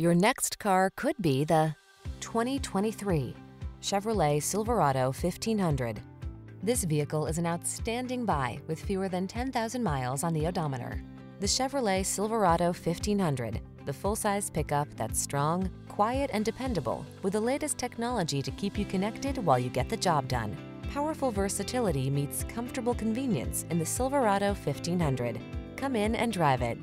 Your next car could be the 2023 Chevrolet Silverado 1500. This vehicle is an outstanding buy with fewer than 10,000 miles on the odometer. The Chevrolet Silverado 1500, the full-size pickup that's strong, quiet, and dependable, with the latest technology to keep you connected while you get the job done. Powerful versatility meets comfortable convenience in the Silverado 1500. Come in and drive it.